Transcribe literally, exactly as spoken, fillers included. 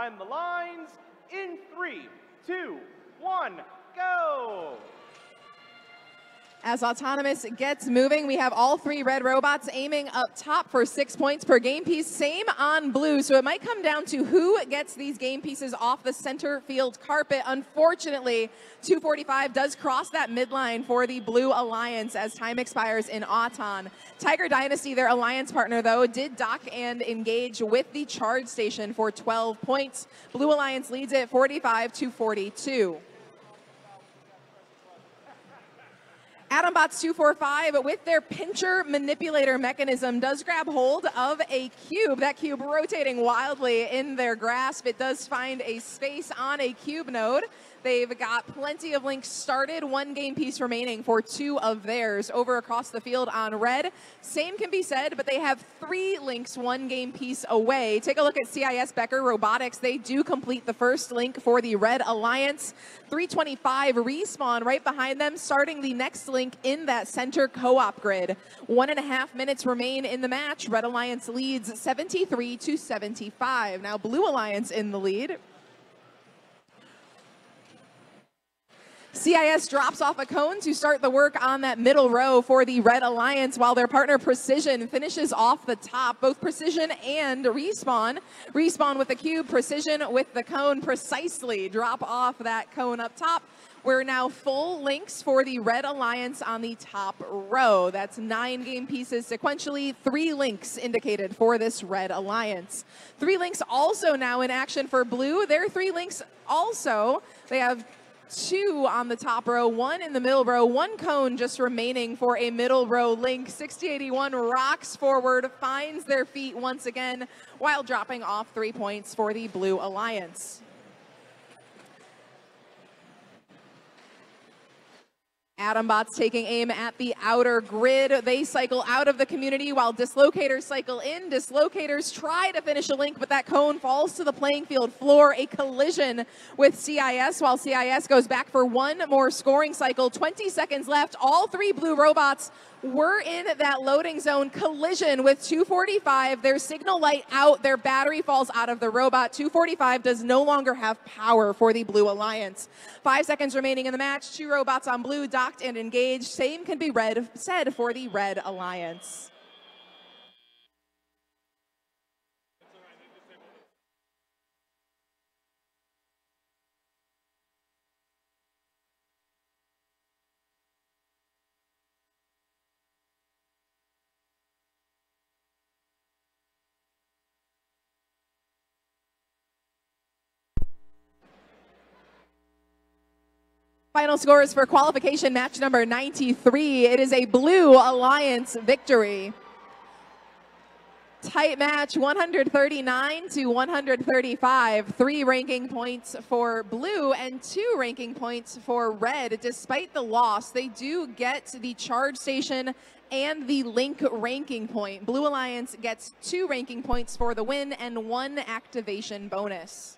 behind the lines in three, two, one, go! As Autonomous gets moving, we have all three red robots aiming up top for six points per game piece, same on blue. So it might come down to who gets these game pieces off the center field carpet. Unfortunately, two forty-five does cross that midline for the Blue Alliance as time expires in Auton. Tiger Dynasty, their alliance partner, though, did dock and engage with the charge station for twelve points. Blue Alliance leads it forty-five to forty-two. Atombots two forty-five, with their pincher manipulator mechanism, does grab hold of a cube. That cube rotating wildly in their grasp. It does find a space on a cube node. They've got plenty of links started, one game piece remaining for two of theirs. Over across the field on red, same can be said, but they have three links, one game piece away. Take a look at C I S Becker Robotics. They do complete the first link for the Red Alliance. three twenty-five Respawn right behind them, starting the next link in that center co-op grid. One and a half minutes remain in the match. Red Alliance leads seventy-three to seventy-five. Now Blue Alliance in the lead. C I S drops off a cone to start the work on that middle row for the Red Alliance, while their partner Precision finishes off the top. Both Precision and Respawn. Respawn with the cube, Precision with the cone, precisely drop off that cone up top. We're now full links for the Red Alliance on the top row. That's nine game pieces sequentially, three links indicated for this Red Alliance. Three links also now in action for Blue. Their three links also, they have two on the top row, one in the middle row, one cone just remaining for a middle row link. sixty eighty-one rocks forward, finds their feet once again, while dropping off three points for the Blue Alliance. Atombots taking aim at the outer grid. They cycle out of the community while Dislocators cycle in. Dislocators try to finish a link, but that cone falls to the playing field floor. A collision with C I S, while C I S goes back for one more scoring cycle. twenty seconds left. All three blue robots were in that loading zone. Collision with two forty-five. Their signal light out. Their battery falls out of the robot. two forty-five does no longer have power for the Blue Alliance. Five seconds remaining in the match. Two robots on blue dock and engaged. Same can be read, said for the Red Alliance. Final scores for qualification match number ninety-three. It is a Blue Alliance victory. Tight match, one thirty-nine to one thirty-five. Three ranking points for Blue and two ranking points for Red. Despite the loss, they do get the charge station and the link ranking point. Blue Alliance gets two ranking points for the win and one activation bonus.